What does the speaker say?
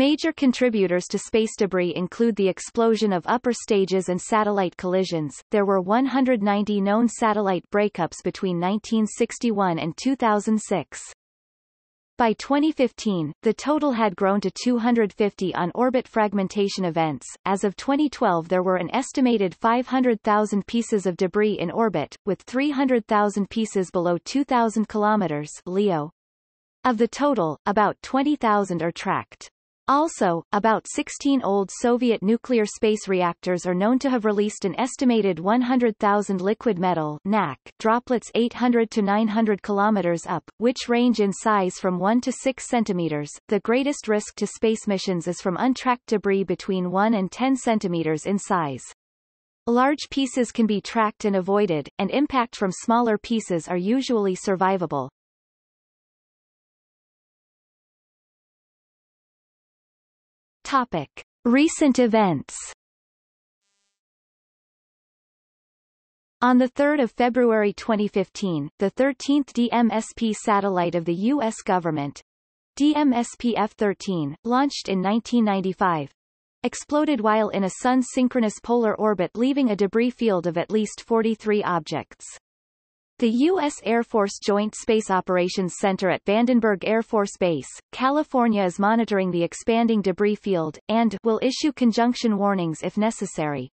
Major contributors to space debris include the explosion of upper stages and satellite collisions. There were 190 known satellite breakups between 1961 and 2006. By 2015, the total had grown to 250 on-orbit fragmentation events. As of 2012, there were an estimated 500,000 pieces of debris in orbit, with 300,000 pieces below 2,000 kilometers (LEO). Of the total, about 20,000 are tracked. Also, about 16 old Soviet nuclear space reactors are known to have released an estimated 100,000 liquid metal (NaK) droplets 800 to 900 kilometers up, which range in size from 1 to 6 centimeters. The greatest risk to space missions is from untracked debris between 1 and 10 centimeters in size. Large pieces can be tracked and avoided, and impact from smaller pieces are usually survivable. Topic. Recent events. On 3 February 2015, the 13th DMSP satellite of the U.S. government, DMSP F-13, launched in 1995, exploded while in a sun-synchronous polar orbit, leaving a debris field of at least 43 objects. The U.S. Air Force Joint Space Operations Center at Vandenberg Air Force Base, California is monitoring the expanding debris field, and will issue conjunction warnings if necessary.